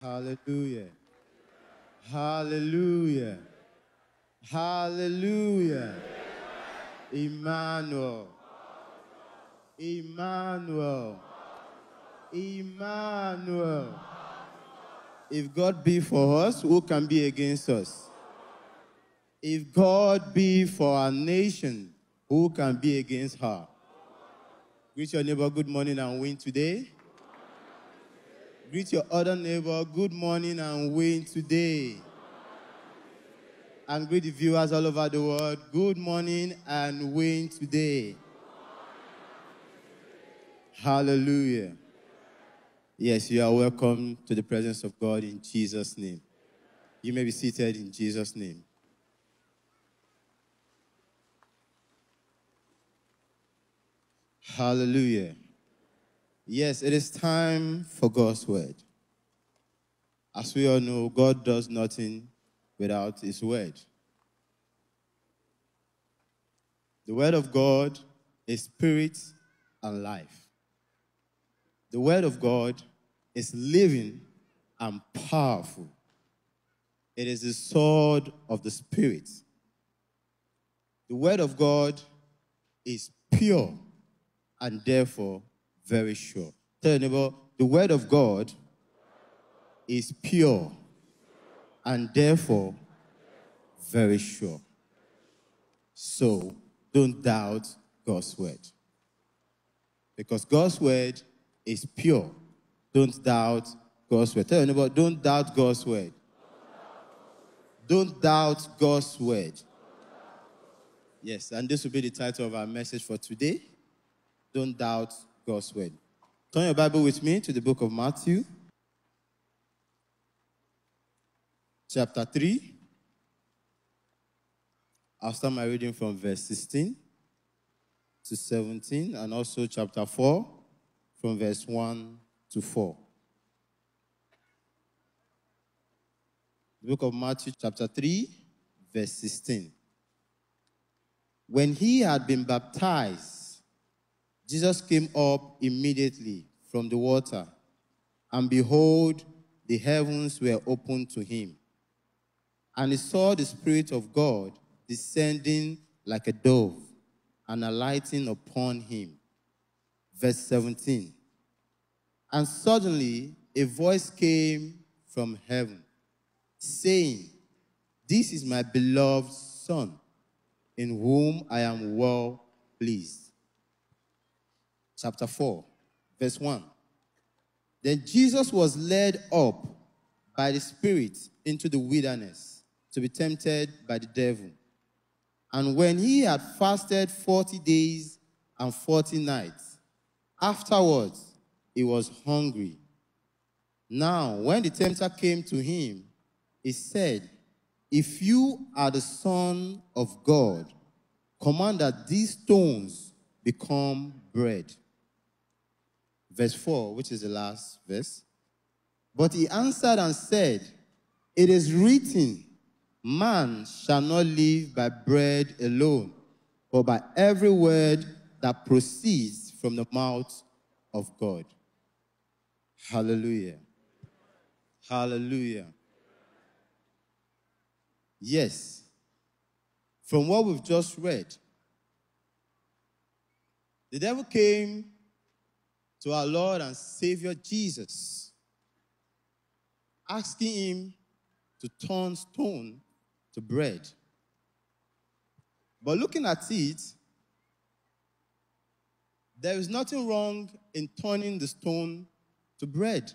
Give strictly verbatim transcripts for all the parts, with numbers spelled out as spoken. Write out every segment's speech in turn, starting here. Hallelujah. Hallelujah. Hallelujah. Emmanuel. Emmanuel. Emmanuel. If God be for us, who can be against us? If God be for our nation, who can be against her? Greet your neighbor, good morning and win today. Greet your other neighbor, good morning and win today. And greet the viewers all over the world, good morning and win today. Hallelujah. Yes, you are welcome to the presence of God in Jesus' name. You may be seated in Jesus' name. Hallelujah. Yes, it is time for God's word. As we all know, God does nothing without his word. The word of God is spirit and life. The word of God is living and powerful. It is the sword of the spirit. The word of God is pure and therefore very sure. Tell your neighbor, the word of God is pure and therefore very sure. So don't doubt God's word. Because God's word is pure. Don't doubt God's word. Tell your neighbor, don't doubt God's word. Don't doubt God's word. Yes, and this will be the title of our message for today. Don't doubt God's word. Turn your Bible with me to the book of Matthew, chapter three. I'll start my reading from verse sixteen to seventeen, and also chapter four from verse one to four. The book of Matthew, chapter three, verse sixteen. When he had been baptized, Jesus came up immediately from the water, and behold, the heavens were opened to him. And he saw the Spirit of God descending like a dove and alighting upon him. Verse seventeen. And suddenly a voice came from heaven, saying, "This is my beloved Son, in whom I am well pleased." Chapter four, verse one. Then Jesus was led up by the Spirit into the wilderness to be tempted by the devil. And when he had fasted forty days and forty nights, afterwards he was hungry. Now, when the tempter came to him, he said, "If you are the Son of God, command that these stones become bread." Verse four, which is the last verse. But he answered and said, "It is written, man shall not live by bread alone, but by every word that proceeds from the mouth of God." Hallelujah. Hallelujah. Yes. From what we've just read, the devil came to our Lord and Savior Jesus, asking him to turn stone to bread. But looking at it, there is nothing wrong in turning the stone to bread.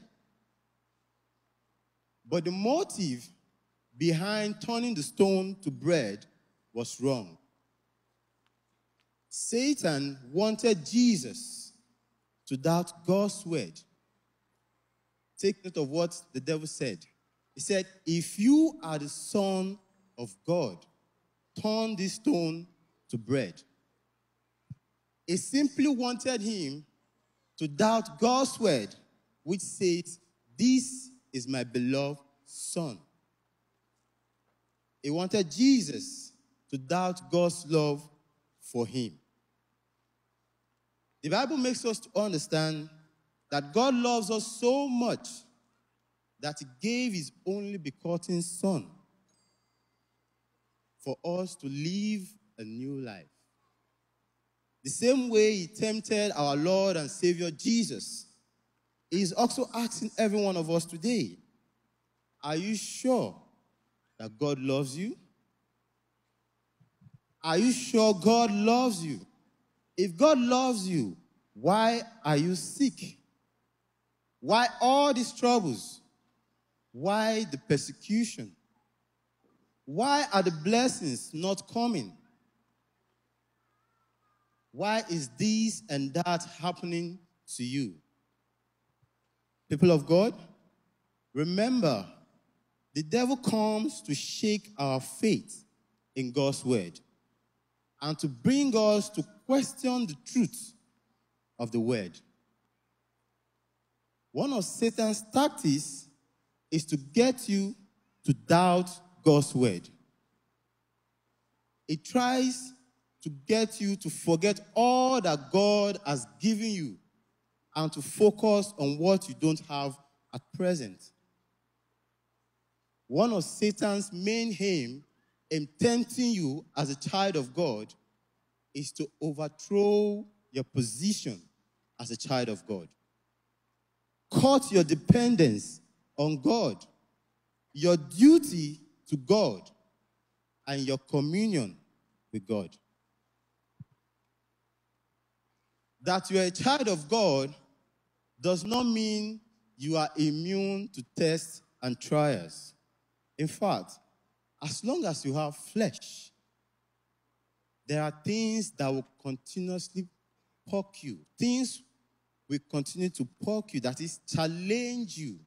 But the motive behind turning the stone to bread was wrong. Satan wanted Jesus to doubt God's word. Take note of what the devil said. He said, "If you are the Son of God, turn this stone to bread." He simply wanted him to doubt God's word, which says, "This is my beloved Son." He wanted Jesus to doubt God's love for him. The Bible makes us to understand that God loves us so much that he gave his only begotten Son for us to live a new life. The same way he tempted our Lord and Savior Jesus, he is also asking every one of us today, are you sure that God loves you? Are you sure God loves you? If God loves you, why are you sick? Why all these troubles? Why the persecution? Why are the blessings not coming? Why is this and that happening to you? People of God, remember, the devil comes to shake our faith in God's word and to bring us to question the truth of the word. One of Satan's tactics is to get you to doubt God's word. It tries to get you to forget all that God has given you and to focus on what you don't have at present. One of Satan's main aim in tempting you as a child of God is to overthrow your position as a child of God. Cut your dependence on God, your duty to God, and your communion with God. That you are a child of God does not mean you are immune to tests and trials. In fact, as long as you have flesh, there are things that will continuously poke you. Things will continue to poke you, that is, challenge you.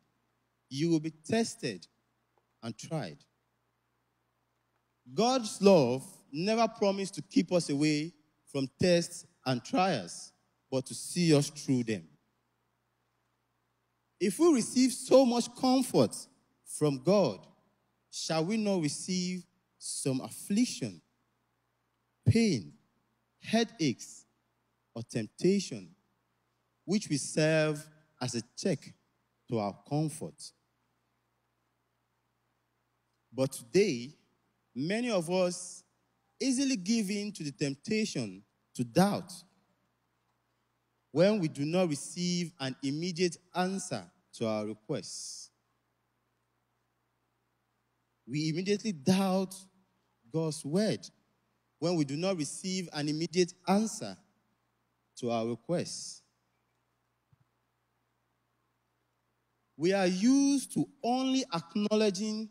You will be tested and tried. God's love never promised to keep us away from tests and trials, but to see us through them. If we receive so much comfort from God, shall we not receive some affliction, pain, headaches, or temptation, which will serve as a check to our comfort? But today, many of us easily give in to the temptation to doubt when we do not receive an immediate answer to our requests. We immediately doubt God's word when we do not receive an immediate answer to our requests. We are used to only acknowledging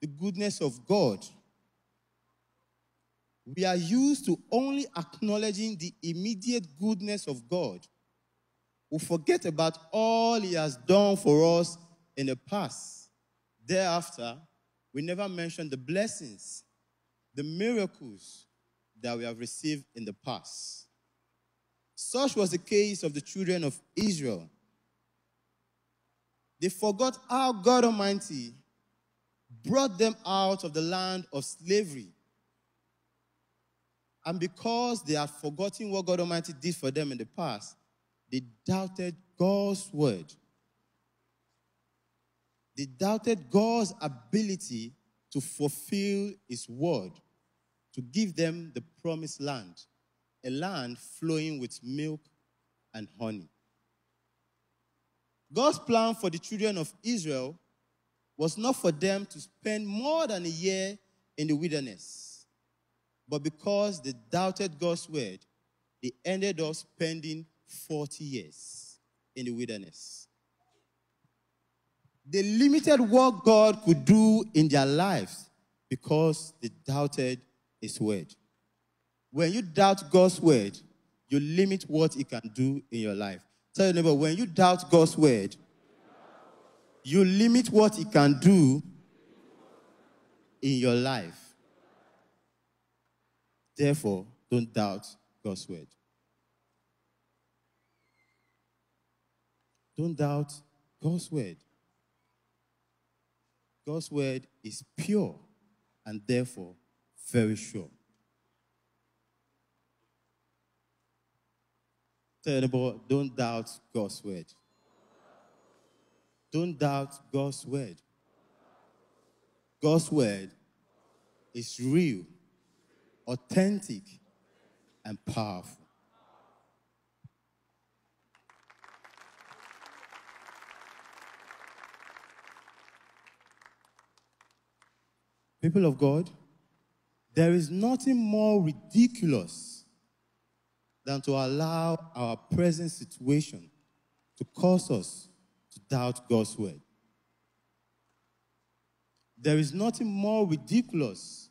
the goodness of God. We are used to only acknowledging the immediate goodness of God. We forget about all he has done for us in the past. Thereafter, we never mention the blessings, the miracles that we have received in the past. Such was the case of the children of Israel. They forgot how God Almighty brought them out of the land of slavery. And because they had forgotten what God Almighty did for them in the past, they doubted God's word. They doubted God's ability to fulfill his word, to give them the promised land, a land flowing with milk and honey. God's plan for the children of Israel was not for them to spend more than a year in the wilderness. But because they doubted God's word, they ended up spending forty years in the wilderness. They limited what God could do in their lives because they doubted his word. When you doubt God's word, you limit what he can do in your life. Tell your neighbor, when you doubt God's word, you limit what he can do in your life. Therefore, don't doubt God's word. Don't doubt God's word. God's word is pure and therefore very sure. Tell your neighbor, don't doubt God's word. Don't doubt God's word. God's word is real, authentic, and powerful. People of God, there is nothing more ridiculous than to allow our present situation to cause us to doubt God's word. There is nothing more ridiculous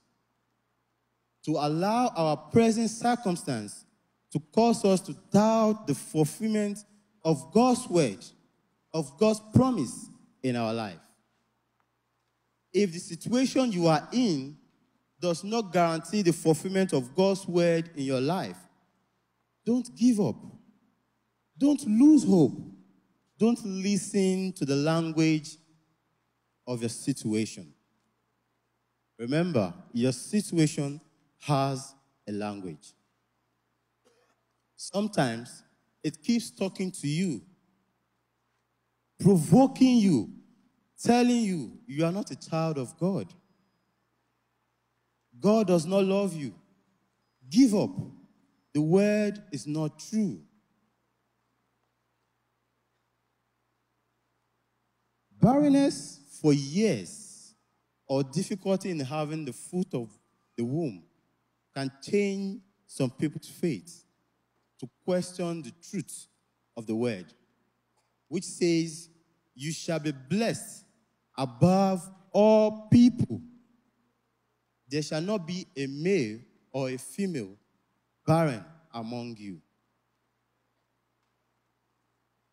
to allow our present circumstance to cause us to doubt the fulfillment of God's word, of God's promise in our life. If the situation you are in does not guarantee the fulfillment of God's word in your life, don't give up. Don't lose hope. Don't listen to the language of your situation. Remember, your situation has a language. Sometimes it keeps talking to you, provoking you, telling you you are not a child of God. God does not love you. Give up. The word is not true. Barrenness for years or difficulty in having the fruit of the womb can change some people's faith to question the truth of the word, which says, you shall be blessed above all people. There shall not be a male or a female barren among you.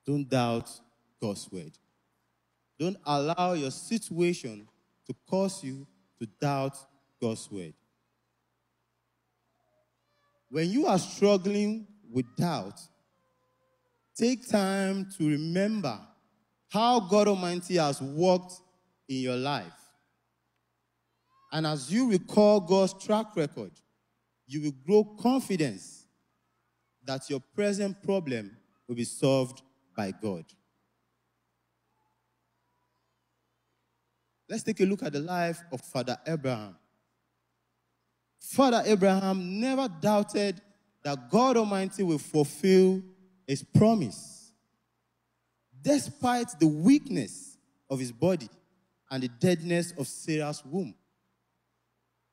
Don't doubt God's word. Don't allow your situation to cause you to doubt God's word. When you are struggling with doubt, take time to remember how God Almighty has worked in your life. And as you recall God's track record, you will grow confidence that your present problem will be solved by God. Let's take a look at the life of Father Abraham. Father Abraham never doubted that God Almighty will fulfill his promise, despite the weakness of his body and the deadness of Sarah's womb.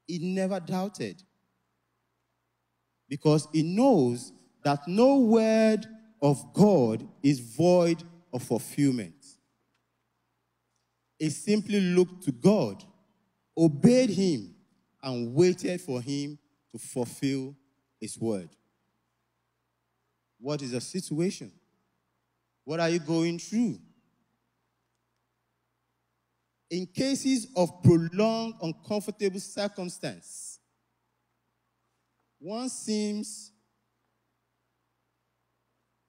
He never doubted, because he knows that no word of God is void of fulfillment. He simply looked to God, obeyed him, and waited for him to fulfill his word. What is your situation? What are you going through? In cases of prolonged, uncomfortable circumstance, one seems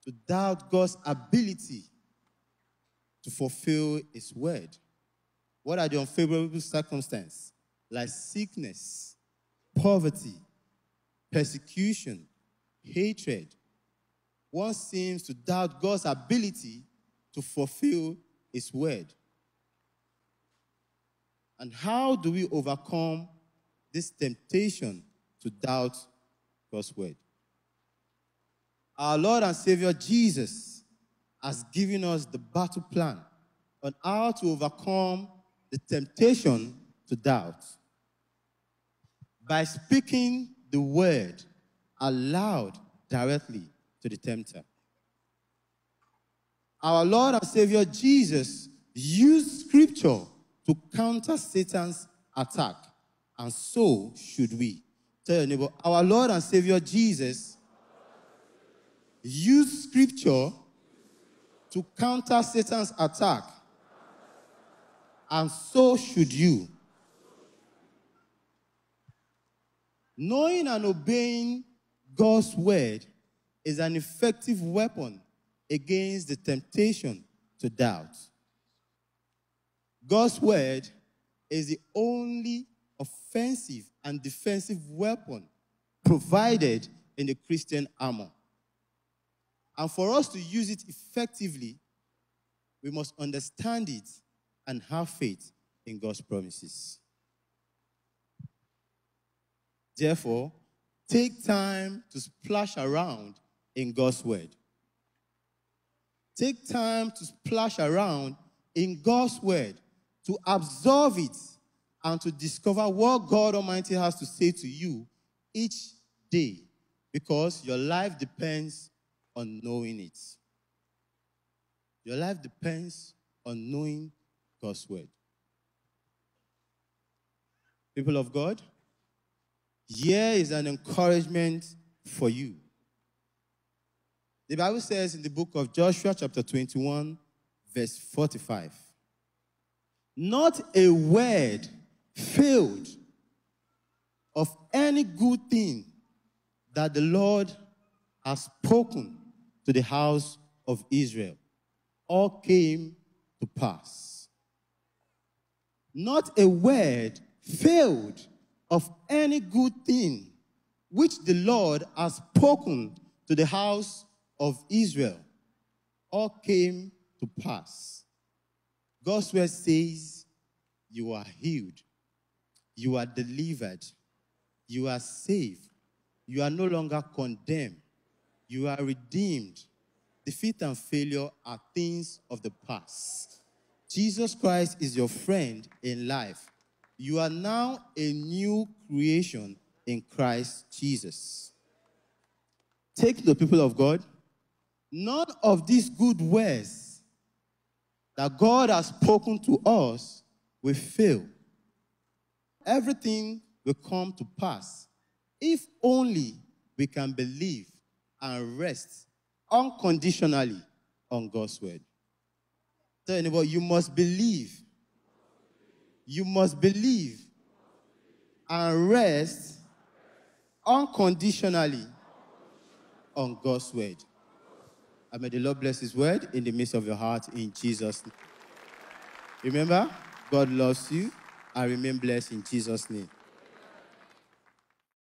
to doubt God's ability to fulfill his word. What are the unfavorable circumstances? Like sickness, poverty, persecution, hatred. One seems to doubt God's ability to fulfill his word. And how do we overcome this temptation to doubt God's word? Our Lord and Savior Jesus has given us the battle plan on how to overcome the temptation to doubt. By speaking the word aloud directly to the tempter. Our Lord and Savior Jesus used scripture to counter Satan's attack, and so should we. Tell your neighbor, our Lord and Savior Jesus used scripture to counter Satan's attack, and so should you. Knowing and obeying God's word is an effective weapon against the temptation to doubt. God's word is the only offensive and defensive weapon provided in the Christian armor. And for us to use it effectively, we must understand it and have faith in God's promises. Therefore, take time to splash around in God's word. Take time to splash around in God's word, to absorb it and to discover what God Almighty has to say to you each day, because your life depends on knowing it. Your life depends on knowing God's word. People of God, here is an encouragement for you. The Bible says in the book of Joshua chapter twenty-one, verse forty-five, "Not a word failed of any good thing that the Lord has spoken to the house of Israel, all came to pass." Not a word failed of any good thing which the Lord has spoken to the house of Israel, all came to pass. God's word says you are healed, you are delivered, you are saved, you are no longer condemned, you are redeemed. Defeat and failure are things of the past. Jesus Christ is your friend in life. You are now a new creation in Christ Jesus. Take the people of God. None of these good words that God has spoken to us will fail. Everything will come to pass if only we can believe and rest unconditionally on God's word. Tell anybody, you must believe. You must believe and rest unconditionally on God's word. And may the Lord bless his word in the midst of your heart in Jesus' name. Remember, God loves you. And remain blessed in Jesus' name.